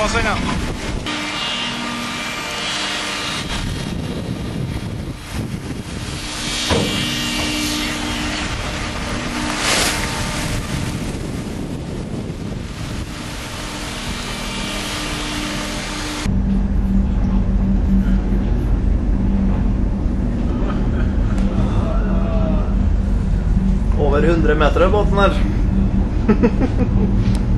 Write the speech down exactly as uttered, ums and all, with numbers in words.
closing up. Över hundra meter av båten här.